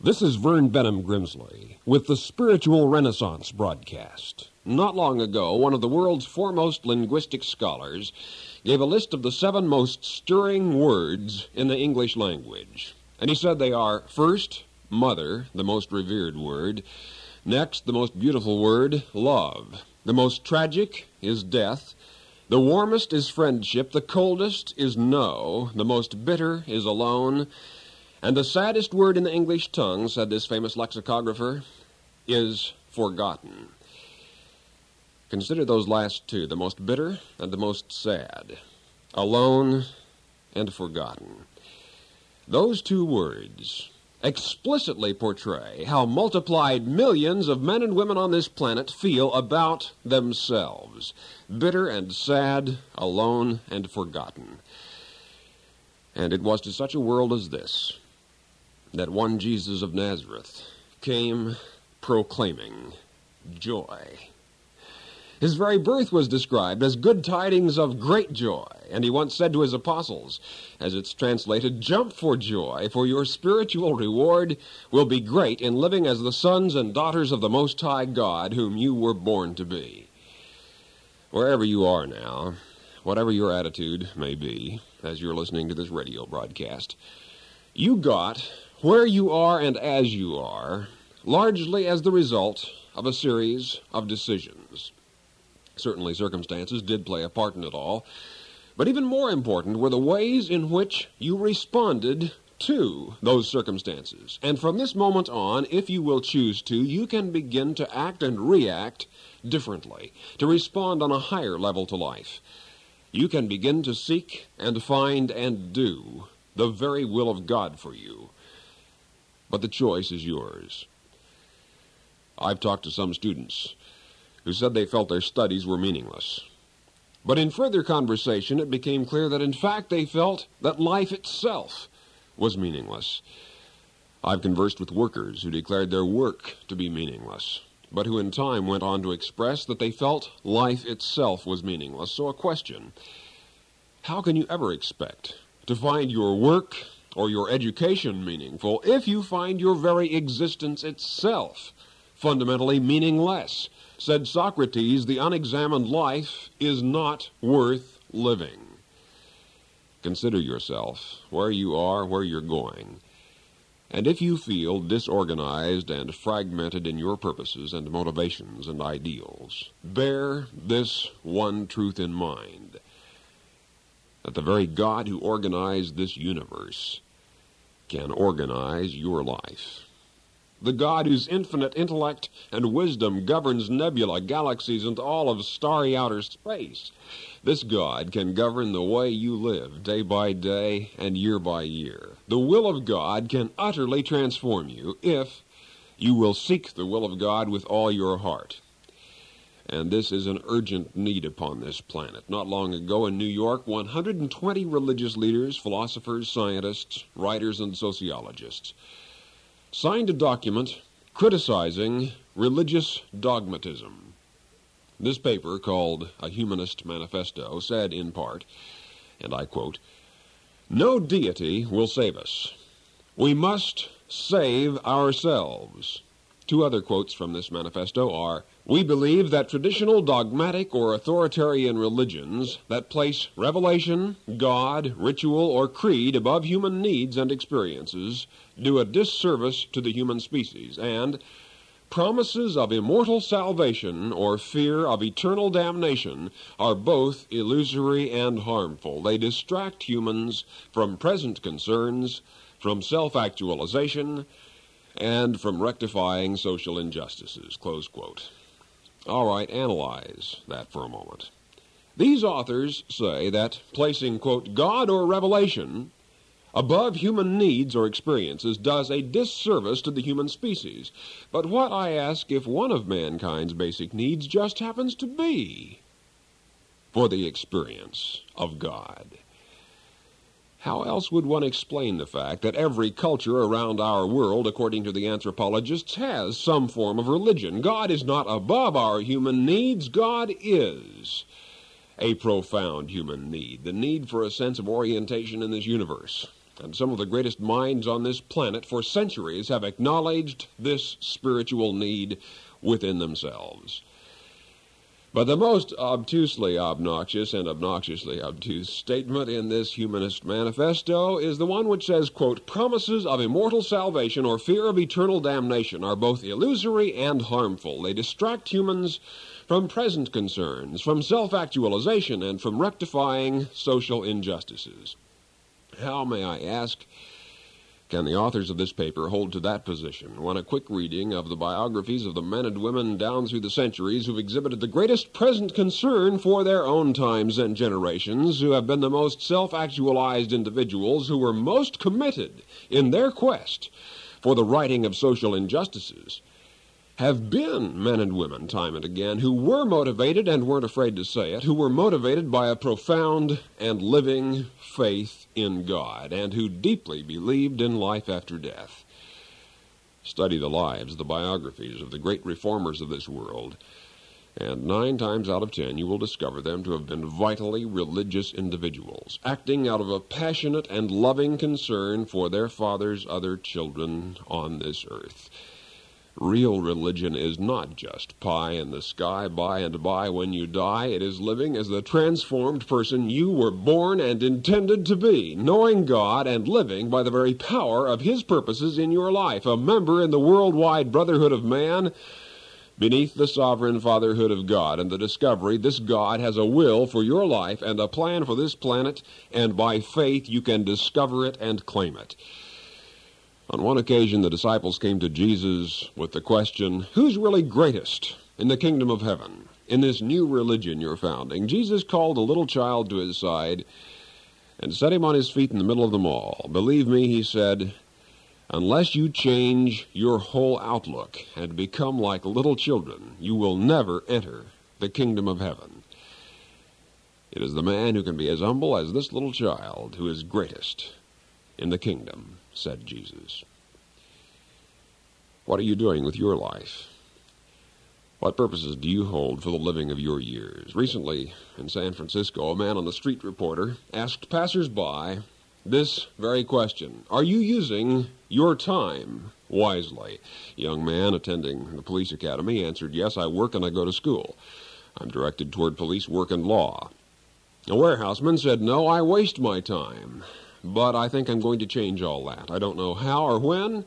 This is Vern Benham Grimsley with the Spiritual Renaissance broadcast. Not long ago, one of the world's foremost linguistic scholars gave a list of the 7 most stirring words in the English language. And he said they are, first, mother, the most revered word. Next, the most beautiful word, love. The most tragic is death. The warmest is friendship. The coldest is no. The most bitter is alone. And the saddest word in the English tongue, said this famous lexicographer, is forgotten. Consider those last two, the most bitter and the most sad, alone and forgotten. Those two words explicitly portray how multiplied millions of men and women on this planet feel about themselves, bitter and sad, alone and forgotten. And it was to such a world as this that one Jesus of Nazareth came proclaiming joy. His very birth was described as good tidings of great joy, and he once said to his apostles, as it's translated, "Jump for joy, for your spiritual reward will be great in living as the sons and daughters of the Most High God, whom you were born to be." Wherever you are now, whatever your attitude may be, as you're listening to this radio broadcast, you got where you are and as you are largely as the result of a series of decisions. Certainly circumstances did play a part in it all, but even more important were the ways in which you responded to those circumstances. And from this moment on, if you will choose to, you can begin to act and react differently, to respond on a higher level to life. You can begin to seek and find and do the very will of God for you. But the choice is yours. I've talked to some students who said they felt their studies were meaningless. But in further conversation, it became clear that in fact they felt that life itself was meaningless. I've conversed with workers who declared their work to be meaningless, but who in time went on to express that they felt life itself was meaningless. So a question: how can you ever expect to find your work or your education meaningful if you find your very existence itself fundamentally meaningless? Said Socrates, the unexamined life is not worth living. Consider yourself, where you are, where you're going. And if you feel disorganized and fragmented in your purposes and motivations and ideals, bear this one truth in mind, that the very God who organized this universe can organize your life. The God whose infinite intellect and wisdom governs nebula, galaxies, and all of starry outer space. This God can govern the way you live day by day and year by year. The will of God can utterly transform you if you will seek the will of God with all your heart. And this is an urgent need upon this planet. Not long ago in New York, 120 religious leaders, philosophers, scientists, writers, and sociologists signed a document criticizing religious dogmatism. This paper, called A Humanist Manifesto, said in part, and I quote, "No deity will save us. We must save ourselves." Two other quotes from this manifesto are, "We believe that traditional dogmatic or authoritarian religions that place revelation, God, ritual, or creed above human needs and experiences do a disservice to the human species," and "promises of immortal salvation or fear of eternal damnation are both illusory and harmful. They distract humans from present concerns, from self-actualization, and from rectifying social injustices," close quote. All right, analyze that for a moment. These authors say that placing, quote, "God or revelation above human needs or experiences does a disservice to the human species. But what, I ask, if one of mankind's basic needs just happens to be for the experience of God?" How else would one explain the fact that every culture around our world, according to the anthropologists, has some form of religion? God is not above our human needs. God is a profound human need, the need for a sense of orientation in this universe, and some of the greatest minds on this planet for centuries have acknowledged this spiritual need within themselves. But the most obtusely obnoxious and obnoxiously obtuse statement in this Humanist Manifesto is the one which says, quote, "Promises of immortal salvation or fear of eternal damnation are both illusory and harmful. They distract humans from present concerns, from self-actualization, and from rectifying social injustices." How, may I ask, can the authors of this paper hold to that position when a quick reading of the biographies of the men and women down through the centuries who've exhibited the greatest present concern for their own times and generations, who have been the most self-actualized individuals, who were most committed in their quest for the righting of social injustices, have been men and women time and again who were motivated and weren't afraid to say it, who were motivated by a profound and living faith in God, and who deeply believed in life after death. Study the lives, the biographies of the great reformers of this world, and 9 times out of 10 you will discover them to have been vitally religious individuals, acting out of a passionate and loving concern for their father's other children on this earth. Real religion is not just pie in the sky by and by when you die. It is living as the transformed person you were born and intended to be, knowing God and living by the very power of His purposes in your life, a member in the worldwide brotherhood of man beneath the sovereign fatherhood of God, and the discovery this God has a will for your life and a plan for this planet, and by faith you can discover it and claim it. On one occasion, the disciples came to Jesus with the question, "Who's really greatest in the kingdom of heaven, in this new religion you're founding?" Jesus called a little child to his side and set him on his feet in the middle of them all. "Believe me," he said, "unless you change your whole outlook and become like little children, you will never enter the kingdom of heaven." It is the man who can be as humble as this little child who is greatest in the kingdom, said Jesus. What are you doing with your life? What purposes do you hold for the living of your years? Recently, in San Francisco, a man on the street reporter asked passers-by this very question: "Are you using your time wisely?" A young man attending the police academy answered, "Yes, I work and I go to school. I'm directed toward police work and law." A warehouseman said, "No, I waste my time. But I think I'm going to change all that. I don't know how or when,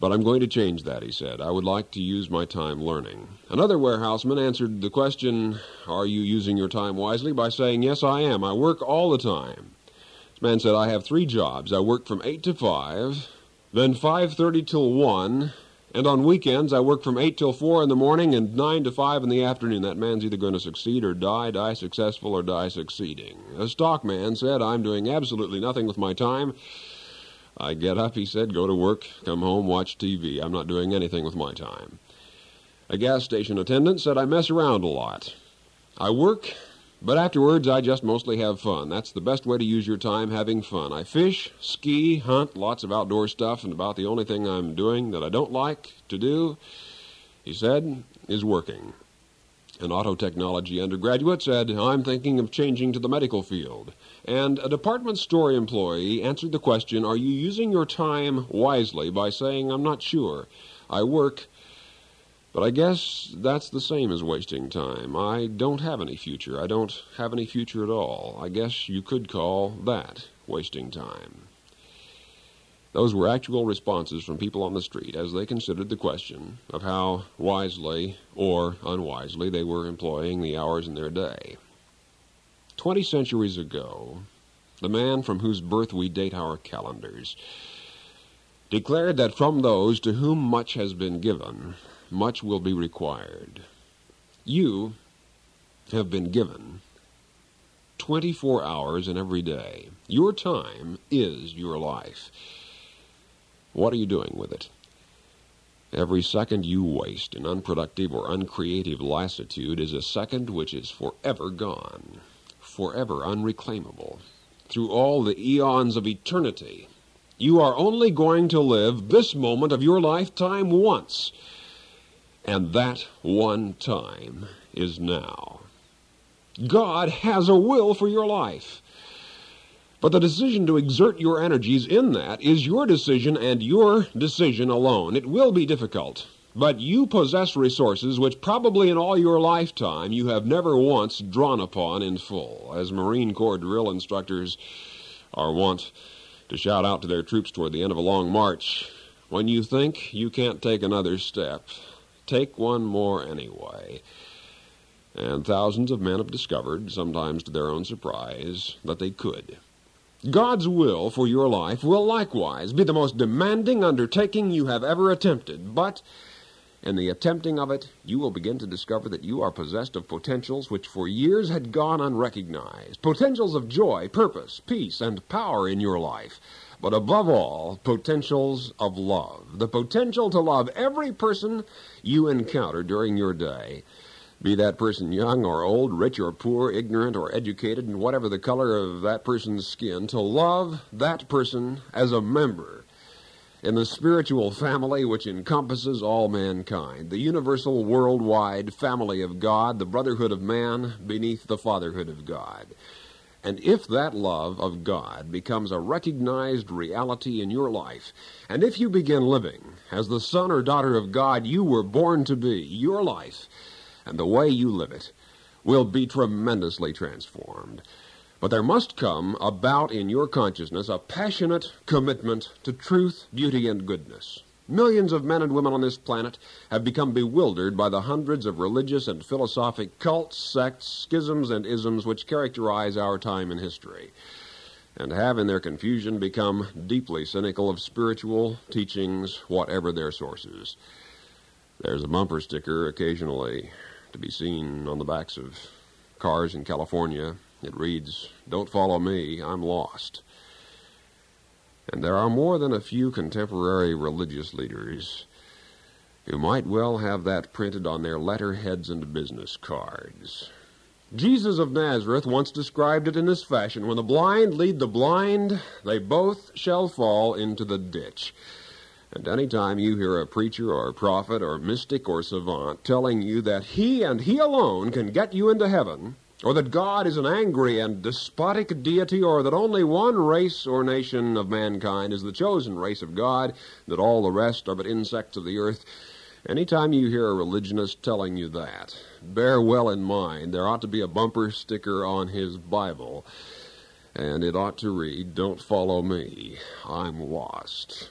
but I'm going to change that," he said. "I would like to use my time learning." Another warehouseman answered the question, "Are you using your time wisely?" by saying, "Yes, I am. I work all the time." This man said, "I have 3 jobs. I work from 8 to 5, then 5:30 till 1, and on weekends I work from 8 till 4 in the morning and 9 to 5 in the afternoon." That man's either going to succeed or die successful or die succeeding. A stockman said, "I'm doing absolutely nothing with my time. I get up," he said, "go to work, come home, watch TV. I'm not doing anything with my time." A gas station attendant said, "I mess around a lot. I work, but afterwards I just mostly have fun. That's the best way to use your time, having fun. I fish, ski, hunt, lots of outdoor stuff, and about the only thing I'm doing that I don't like to do," he said, "is working." An auto technology undergraduate said, "I'm thinking of changing to the medical field." And a department store employee answered the question, "Are you using your time wisely?" by saying, "I'm not sure. I work, but I guess that's the same as wasting time. I don't have any future. I don't have any future at all. I guess you could call that wasting time." Those were actual responses from people on the street as they considered the question of how wisely or unwisely they were employing the hours in their day. 20 centuries ago, the man from whose birth we date our calendars declared that from those to whom much has been given, much will be required. You have been given 24 hours in every day. Your time is your life. What are you doing with it? Every second you waste in unproductive or uncreative lassitude is a second which is forever gone, forever unreclaimable. Through all the eons of eternity, you are only going to live this moment of your lifetime once. And that one time is now. God has a will for your life. But the decision to exert your energies in that is your decision and your decision alone. It will be difficult, but you possess resources which probably in all your lifetime you have never once drawn upon in full, as Marine Corps drill instructors are wont to shout out to their troops toward the end of a long march. When you think you can't take another step, take one more anyway. And thousands of men have discovered, sometimes to their own surprise, that they could. God's will for your life will likewise be the most demanding undertaking you have ever attempted, but in the attempting of it, you will begin to discover that you are possessed of potentials which for years had gone unrecognized, potentials of joy, purpose, peace, and power in your life, but above all, potentials of love, the potential to love every person you encounter during your day. Be that person young or old, rich or poor, ignorant or educated, and whatever the color of that person's skin, to love that person as a member in the spiritual family which encompasses all mankind, the universal worldwide family of God, the brotherhood of man beneath the fatherhood of God. And if that love of God becomes a recognized reality in your life, and if you begin living as the son or daughter of God you were born to be, your life and the way you live it will be tremendously transformed. But there must come about in your consciousness a passionate commitment to truth, beauty, and goodness. Millions of men and women on this planet have become bewildered by the hundreds of religious and philosophic cults, sects, schisms, and isms which characterize our time in history, and have in their confusion become deeply cynical of spiritual teachings, whatever their sources. There's a bumper sticker occasionally to be seen on the backs of cars in California. It reads, "Don't follow me, I'm lost." And there are more than a few contemporary religious leaders who might well have that printed on their letterheads and business cards. Jesus of Nazareth once described it in this fashion: when the blind lead the blind, they both shall fall into the ditch. And any time you hear a preacher or a prophet or mystic or savant telling you that he and he alone can get you into heaven, or that God is an angry and despotic deity, or that only one race or nation of mankind is the chosen race of God, that all the rest are but insects of the earth, any time you hear a religionist telling you that, bear well in mind there ought to be a bumper sticker on his Bible, and it ought to read, "Don't follow me, I'm lost."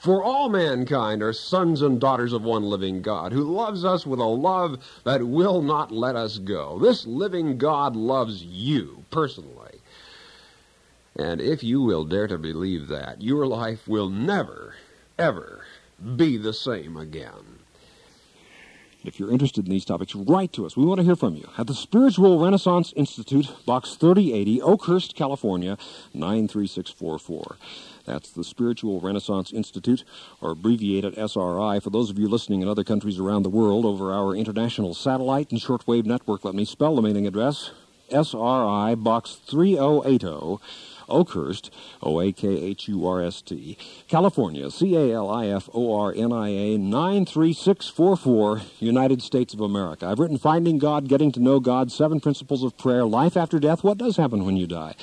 For all mankind are sons and daughters of one living God, who loves us with a love that will not let us go. This living God loves you personally. And if you will dare to believe that, your life will never, ever be the same again. If you're interested in these topics, write to us. We want to hear from you. At the Spiritual Renaissance Institute, Box 3080, Oakhurst, California, 93644. That's the Spiritual Renaissance Institute, or abbreviated SRI. For those of you listening in other countries around the world over our international satellite and shortwave network, let me spell the mailing address: SRI, Box 3080, Oakhurst, Oakhurst, California, California, 93644, United States of America. I've written Finding God, Getting to Know God, 7 Principles of Prayer, Life After Death, What Does Happen When You Die.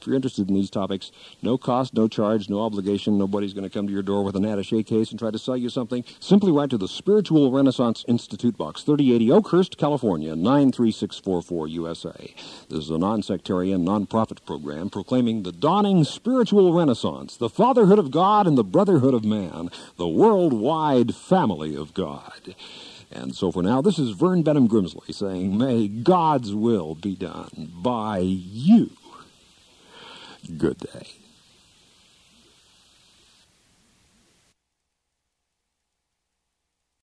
If you're interested in these topics, no cost, no charge, no obligation. Nobody's going to come to your door with an attaché case and try to sell you something. Simply write to the Spiritual Renaissance Institute, Box 3080, Oakhurst, California, 93644, USA. This is a non-sectarian, non-profit program proclaiming the dawning spiritual renaissance, the fatherhood of God and the brotherhood of man, the worldwide family of God. And so for now, this is Vern Benham Grimsley saying, may God's will be done by you. Good day.